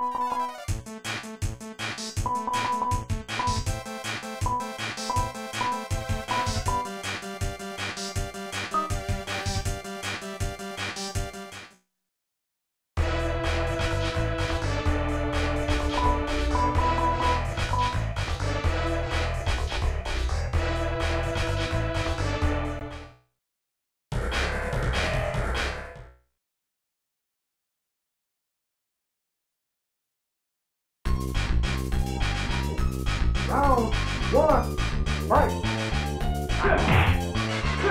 Round one, fight! Round two, fight! Round one, fight!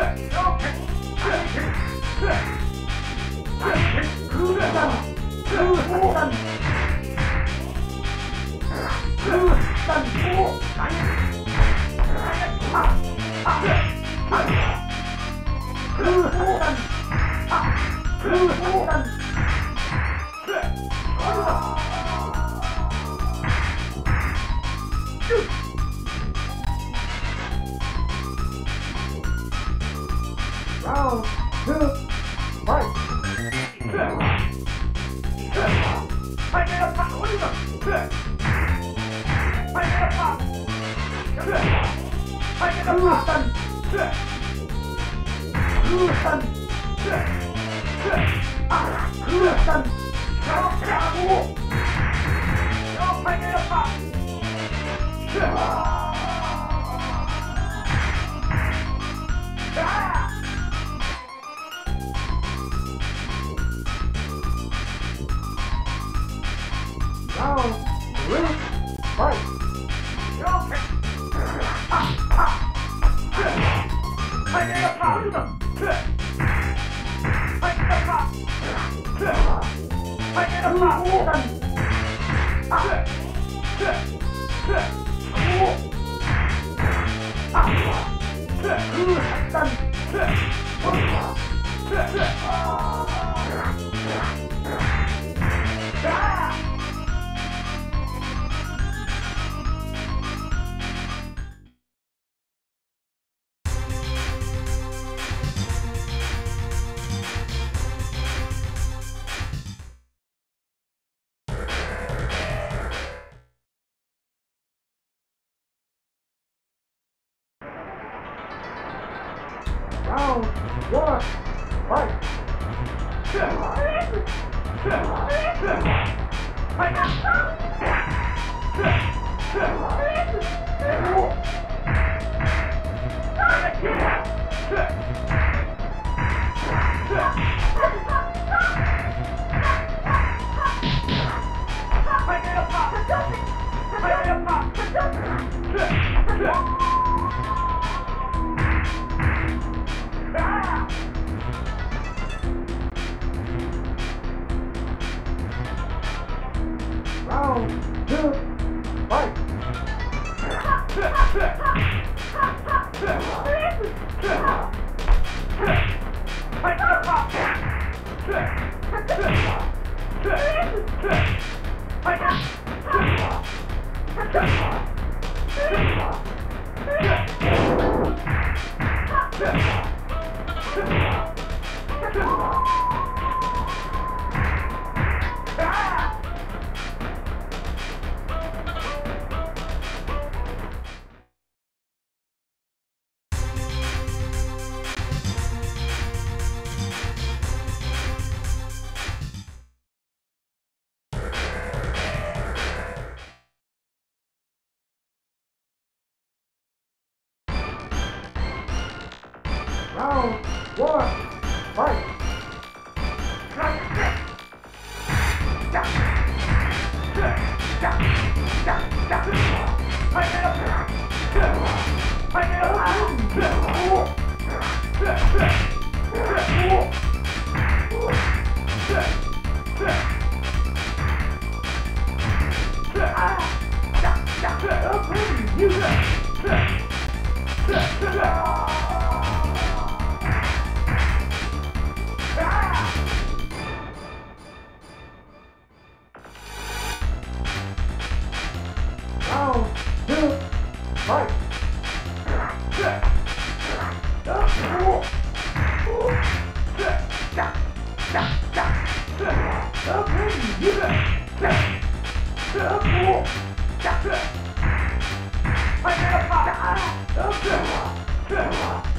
Round two, fight! Round one, fight! Round one, fight! Round two, fight! Round one, fight!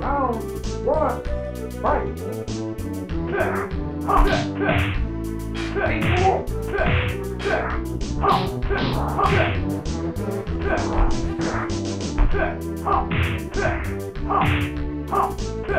Round one, fight! I made a pop. Round one, fight! Round two, fight! One, fight!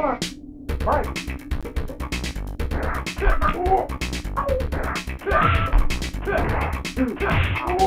Round one, fight! Round one, fight! Tornado upper!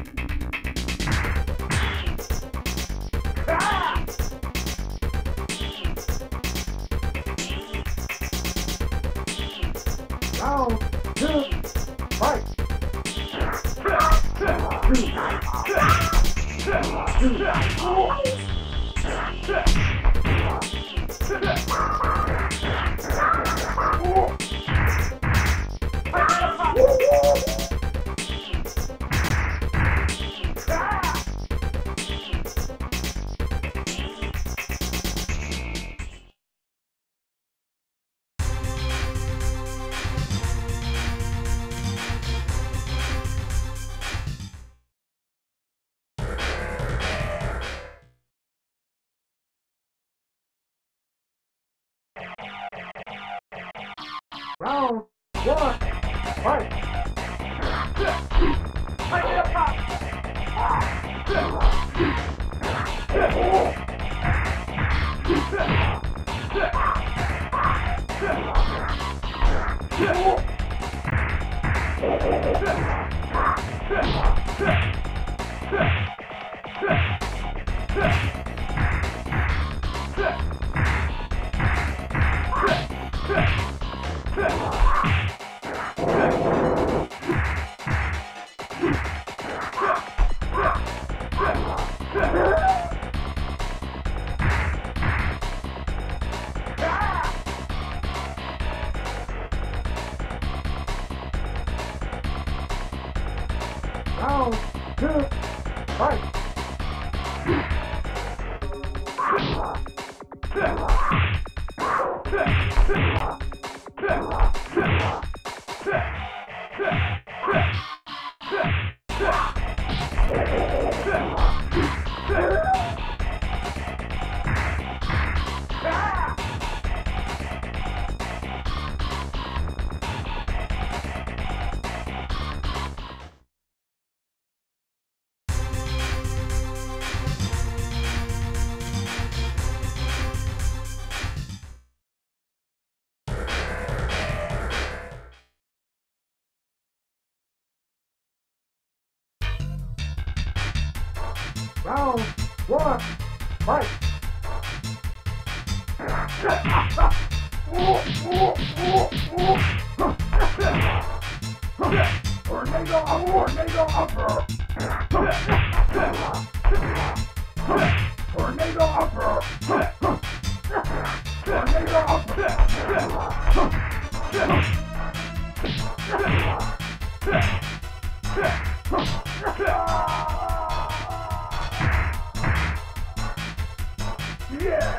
Yeah!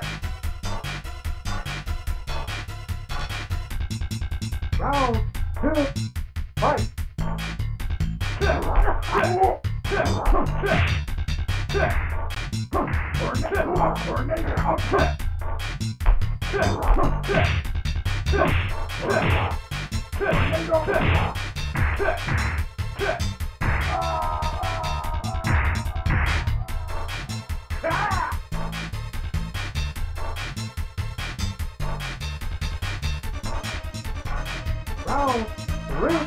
Round two, fight! Round three, fight! Round one,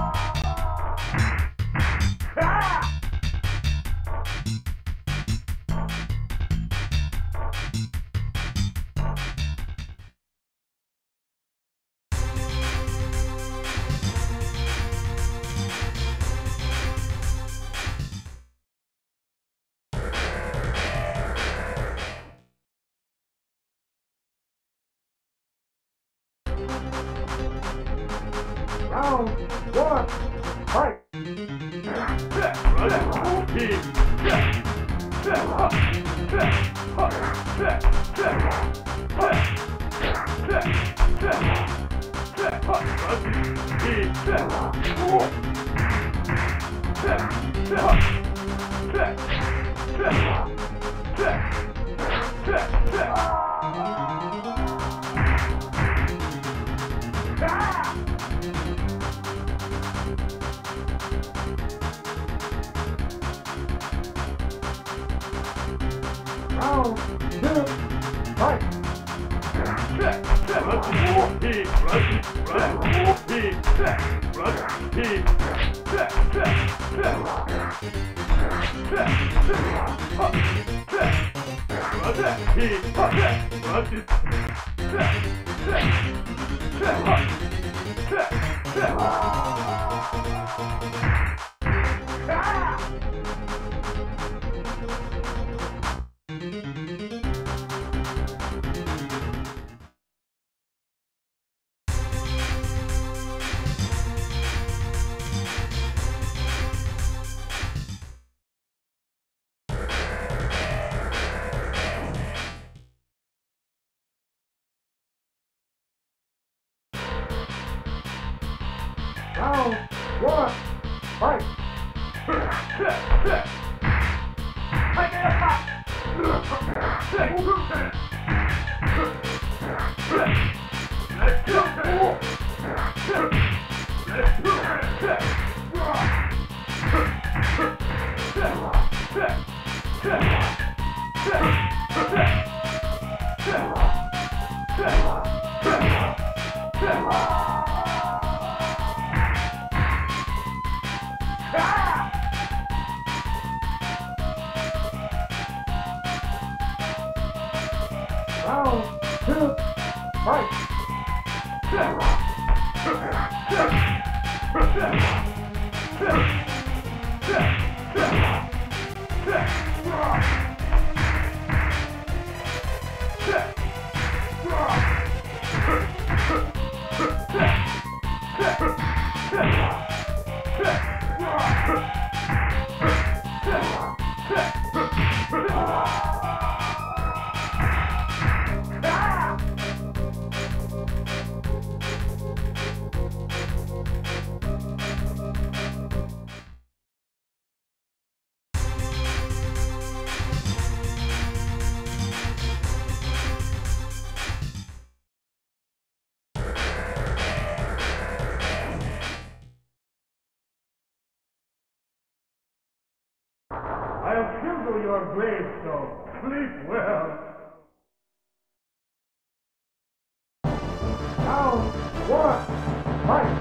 fight! Your gravestone. Sleep well. Now, what? Fight!